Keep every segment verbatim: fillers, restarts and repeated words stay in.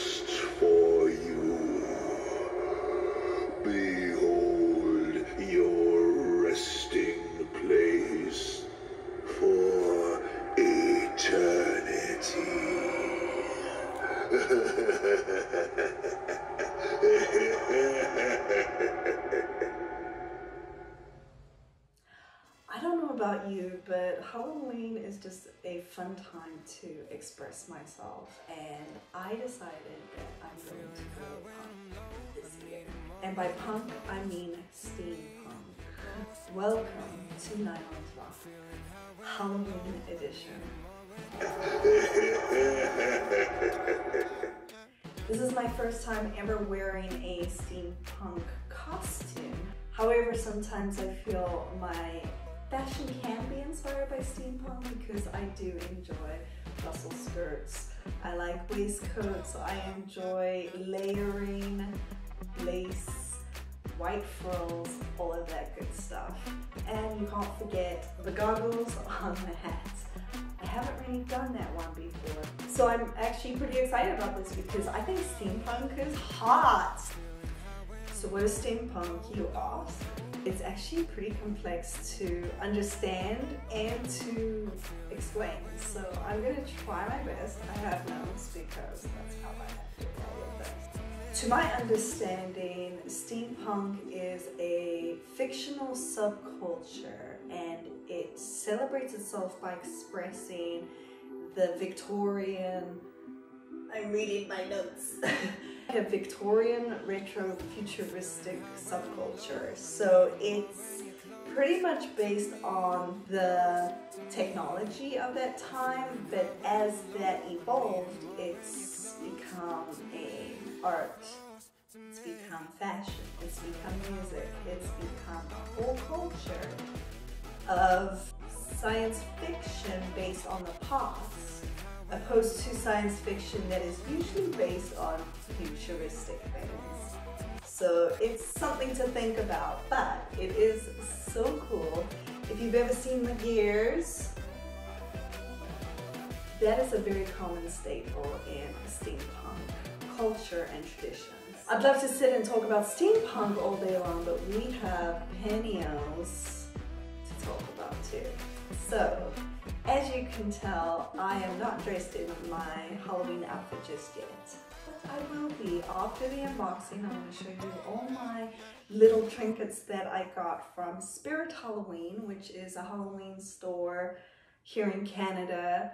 just for you. Behold your resting place for eternity. I don't know about you, but Halloween is just a fun time to express myself, and I decided that I'm going to go punk this year. And by punk, I mean steampunk. Welcome to Nylon's Rock, Halloween edition. This is my first time ever wearing a steampunk costume. However, sometimes I feel my fashion can be inspired by steampunk because I do enjoy bustle skirts. I like waistcoats. I enjoy layering, lace, white frills, all of that good stuff. And you can't forget the goggles on the hat. I haven't really done that one before. So I'm actually pretty excited about this because I think steampunk is hot. So what is steampunk, you ask? It's actually pretty complex to understand and to explain. So I'm gonna try my best. I have notes because that's how I have to do all of this. To my understanding, steampunk is a fictional subculture, and it celebrates itself by expressing the Victorian, I'm reading my notes. A Victorian retro futuristic subculture. So it's pretty much based on the technology of that time, but as that evolved, it's become a art, it's become fashion, it's become music, it's become a whole culture of science fiction based on the past, opposed to science fiction that is usually based on futuristic things. So it's something to think about, but it is so cool. If you've ever seen the gears, that is a very common staple in steampunk culture and traditions. I'd love to sit and talk about steampunk all day long, but we have panels to talk about too. So, as you can tell, I am not dressed in my Halloween outfit just yet, but I will be. After the unboxing, I'm going to show you all my little trinkets that I got from Spirit Halloween, which is a Halloween store here in Canada.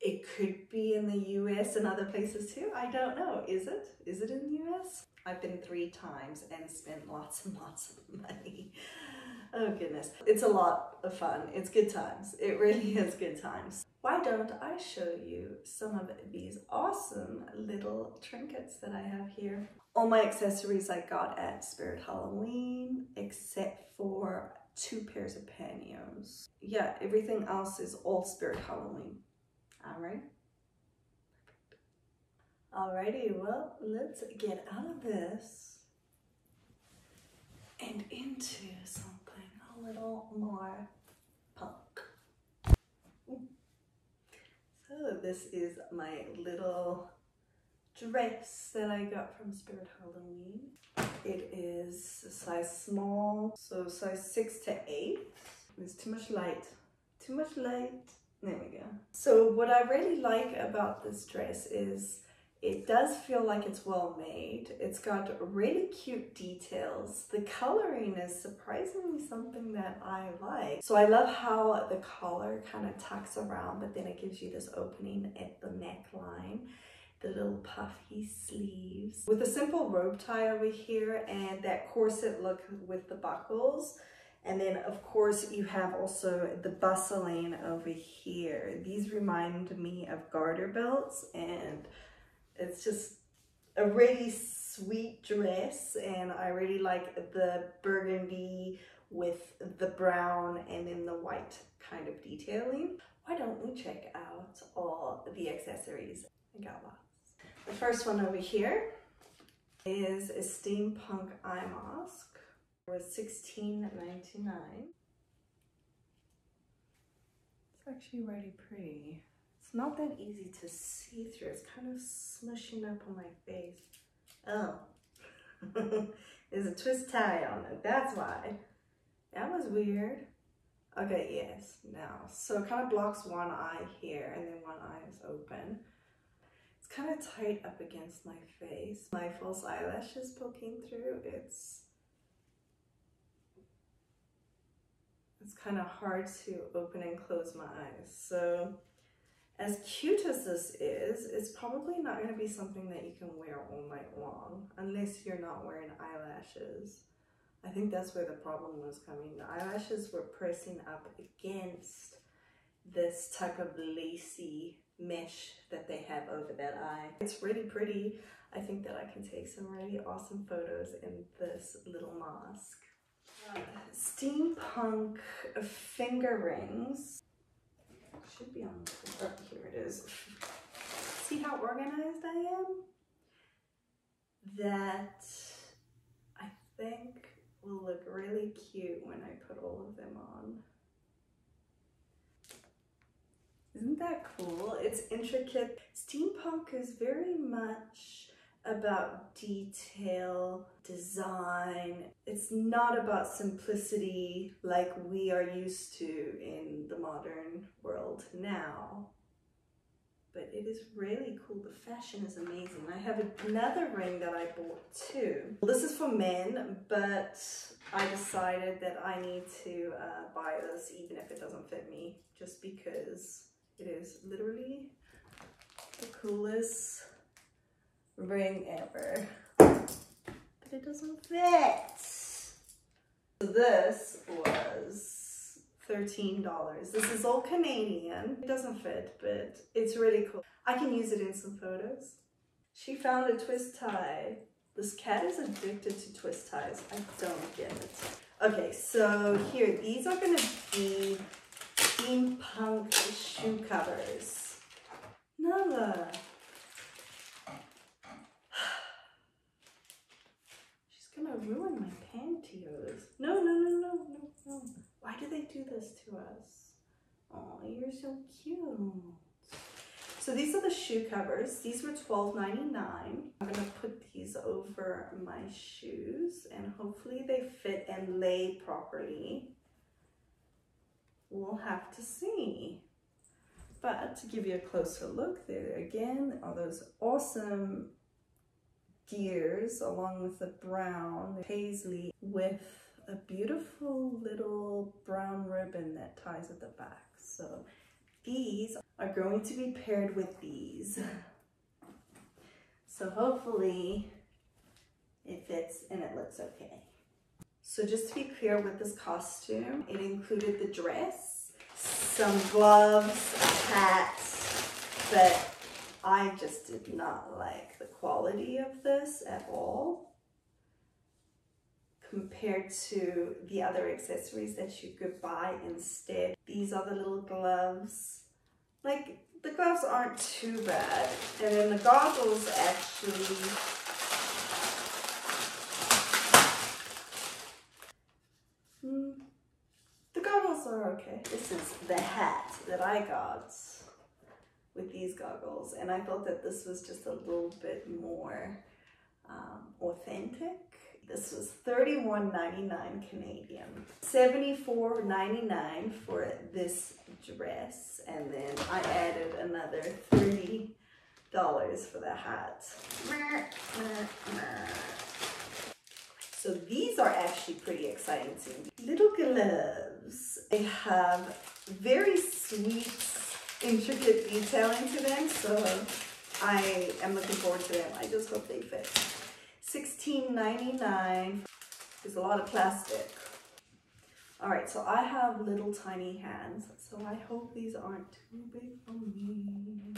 It could be in the U S and other places too, I don't know. Is it? Is it in the U S? I've been three times and spent lots and lots of money. Oh goodness. It's a lot of fun. It's good times. It really is good times. Why don't I show you some of these awesome little trinkets that I have here. All my accessories I got at Spirit Halloween, except for two pairs of panniers. Yeah, everything else is all Spirit Halloween. All right. Alrighty, well, let's get out of this and into some a little more punk. Ooh. So this is my little dress that I got from Spirit Halloween. It is a size small, so size six to eight. There's too much light, too much light. There we go. So what I really like about this dress is it does feel like it's well made. It's got really cute details. The coloring is surprisingly something that I like. So I love how the collar kind of tucks around, but then it gives you this opening at the neckline, the little puffy sleeves. With a simple robe tie over here and that corset look with the buckles. And then of course you have also the bustling over here. These remind me of garter belts, and it's just a really sweet dress, and I really like the burgundy with the brown and then the white kind of detailing. Why don't we check out all the accessories? I got lots. The first one over here is a steampunk eye mask. It was sixteen ninety-nine. It's actually really pretty. It's not that easy to see through. It's kind of smushing up on my face. Oh, there's a twist tie on it. That's why. That was weird. Okay, yes, now. So it kind of blocks one eye here and then one eye is open. It's kind of tight up against my face. My false eyelash is poking through. It's It's kind of hard to open and close my eyes. So as cute as this is, it's probably not going to be something that you can wear all night long, unless you're not wearing eyelashes. I think that's where the problem was coming. The eyelashes were pressing up against this type of lacy mesh that they have over that eye. It's really pretty. I think that I can take some really awesome photos in this little mask. Uh, steampunk finger rings. Should be on the oh, here it is. See how organized I am? That I think will look really cute when I put all of them on. Isn't that cool? It's intricate. Steampunk is very much about detail, design. It's not about simplicity like we are used to in the modern world now. But it is really cool. The fashion is amazing. I have another ring that I bought too. This is for men, but I decided that I need to uh, buy this even if it doesn't fit me, just because it is literally the coolest ring ever, but it doesn't fit. So this was thirteen dollars. This is all Canadian. It doesn't fit, but it's really cool. I can use it in some photos. She found a twist tie. This cat is addicted to twist ties. I don't get it. Okay, so here, these are gonna be steampunk shoe covers. Nala. Gonna ruin my pantyhose. No, no, no, no, no, no. Why do they do this to us? Oh, you're so cute. So these are the shoe covers. These were twelve ninety-nine. I'm gonna put these over my shoes and hopefully they fit and lay properly. We'll have to see. But to give you a closer look, there again are those awesome gears along with the brown paisley with a beautiful little brown ribbon that ties at the back. So these are going to be paired with these. So hopefully it fits and it looks okay. So just to be clear with this costume, it included the dress, some gloves, a hat, but I just did not like the quality of this at all compared to the other accessories that you could buy instead. These are the little gloves. Like, the gloves aren't too bad. And then the goggles actually mm, the goggles are okay. This is the hat that I got with these goggles, and I thought that this was just a little bit more um, authentic. This was thirty-one ninety-nine Canadian, seventy-four ninety-nine for this dress, and then I added another thirty dollars for the hat. So these are actually pretty exciting to me. Little gloves. They have very sweet intricate detailing to them, so I am looking forward to them. I just hope they fit. sixteen ninety-nine is a lot of plastic. All right, so I have little tiny hands, so I hope these aren't too big for me.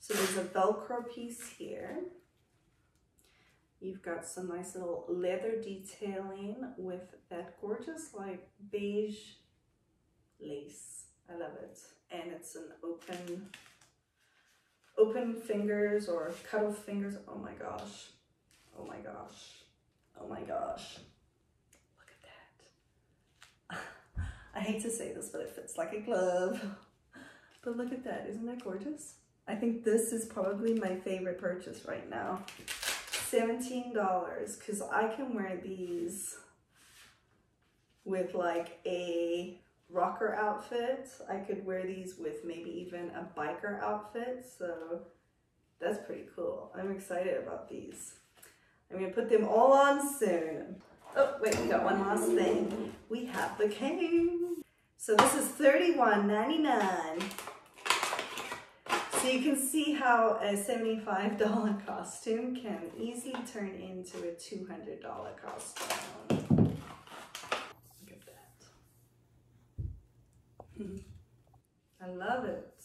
So there's a Velcro piece here. You've got some nice little leather detailing with that gorgeous like beige lace. I love it. And it's an open, open fingers or cut off fingers. Oh my gosh. Oh my gosh. Oh my gosh. Look at that. I hate to say this, but it fits like a glove. But look at that, isn't that gorgeous? I think this is probably my favorite purchase right now. seventeen dollars, because I can wear these with like a rocker outfit. I could wear these with maybe even a biker outfit, so that's pretty cool. I'm excited about these. I'm gonna put them all on soon. Oh, wait, we got one last thing. We have the cane. So this is thirty-one ninety-nine. So you can see how a seventy-five dollar costume can easily turn into a two hundred dollar costume. Look at that. I love it.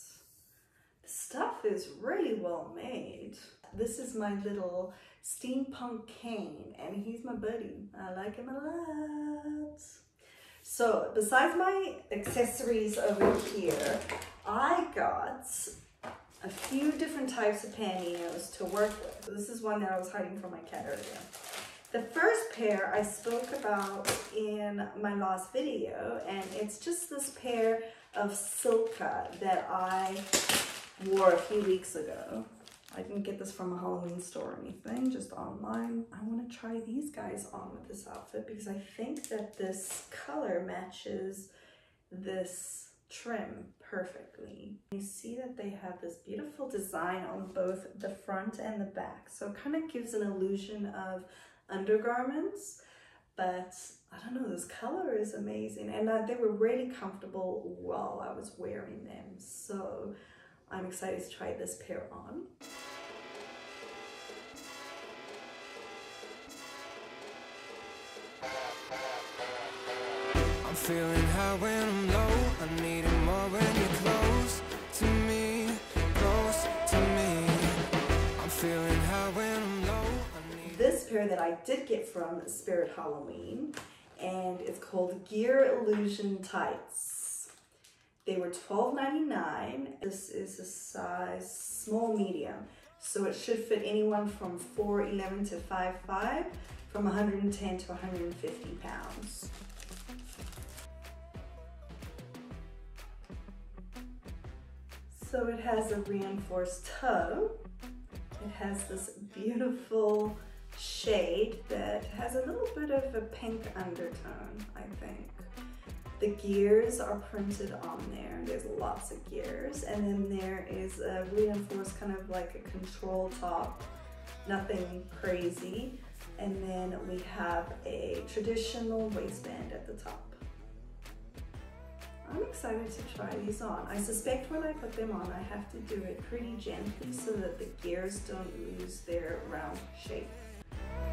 The stuff is really well made. This is my little steampunk cane, and he's my buddy. I like him a lot. So besides my accessories over here, I got a few different types of pantyhose to work with. So this is one that I was hiding from my cat earlier. The first pair I spoke about in my last video, and it's just this pair of Silka that I wore a few weeks ago. I didn't get this from a Halloween store or anything, just online. I want to try these guys on with this outfit because I think that this color matches this trim perfectly. You see that they have this beautiful design on both the front and the back, so it kind of gives an illusion of undergarments, but I don't know, this color is amazing, and uh, they were really comfortable while I was wearing them, so I'm excited to try this pair on. I'm feeling high when I'm low. I need it more when you're close to me, close to me. I'm feeling high when I'm low. I need this pair that I did get from Spirit Halloween, and it's called Gear Illusion Tights. They were twelve ninety-nine. This is a size small medium, so it should fit anyone from four eleven to five five, from one hundred ten to one hundred fifty pounds. So it has a reinforced toe. It has this beautiful shade that has a little bit of a pink undertone, I think. The gears are printed on there. There's lots of gears. And then there is a reinforced kind of like a control top, nothing crazy. And then we have a traditional waistband at the top. I'm excited to try these on. I suspect when I put them on, I have to do it pretty gently so that the gears don't lose their round shape.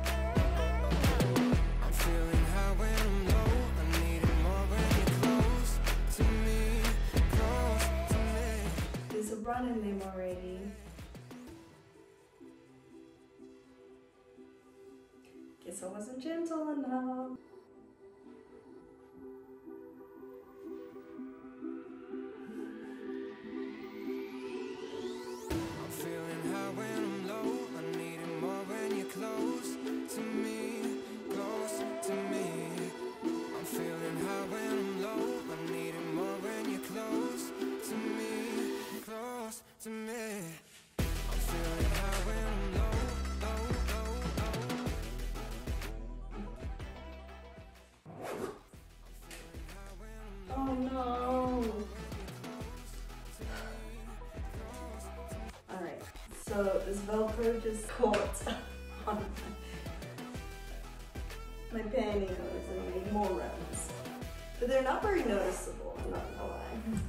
I'm feeling high when I'm low. There's a run in them already. Guess I wasn't gentle enough. I'm feeling high when I'm low. I need it more when you're close to me, close to me. I'm feeling high when I'm low. I need it more when you're close to me. To me. I'm feeling high when I'm low, low, low, low. Oh no. Alright, so this Velcro just caught on my pantyhose and made more runs. But they're not very noticeable, I'm not gonna lie. I'm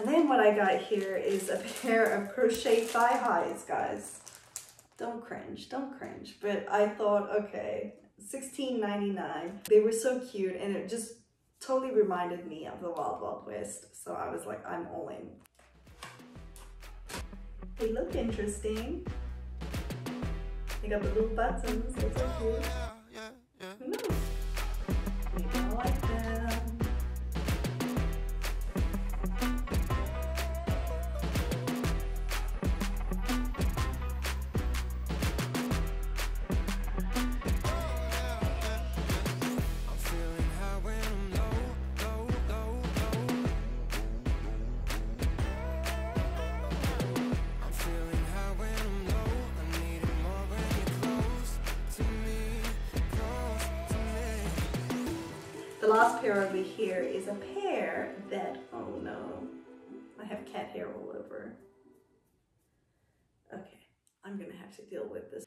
And then what I got here is a pair of crochet thigh highs, guys. Don't cringe, don't cringe. But I thought, okay, sixteen ninety-nine. They were so cute and it just totally reminded me of the Wild Wild West. So I was like, I'm all in. They look interesting. They got the little buttons, that's so cute. Yeah, yeah, yeah. Who knows? Maybe I like them. The last pair over here is a pair that, oh no, I have cat hair all over. Okay, I'm gonna have to deal with this.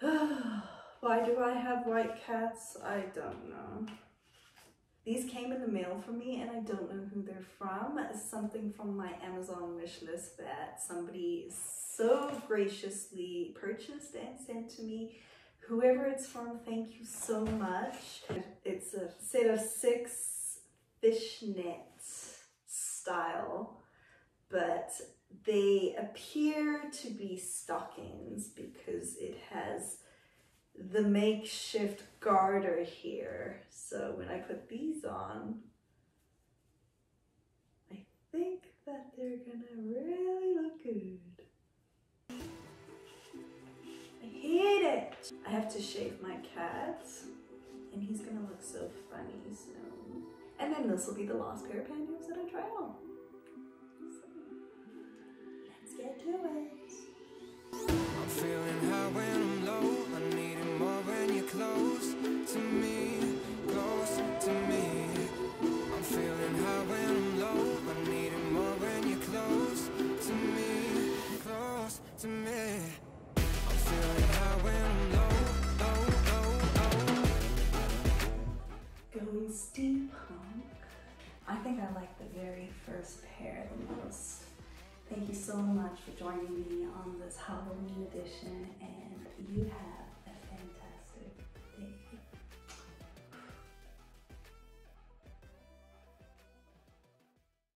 Why do I have white cats? I don't know. These came in the mail for me and I don't know who they're from. Something from my Amazon wish list that somebody so graciously purchased and sent to me. Whoever it's from, thank you so much. It's a set of six fishnet style, but they appear to be stockings because it has the makeshift garter here. So when I put these on, I think that they're gonna really look good. Hate it! I have to shave my cat and he's gonna look so funny soon. And then this will be the last pair of pantyhose that I try on. So, let's get to it. I'm feeling high when I'm low. I need it more when you're close to me, close to me. I'm feeling high when I'm low. I need it more when you're close to me, close to me. Going steampunk. I think I like the very first pair the most. Thank you so much for joining me on this Halloween edition, and you have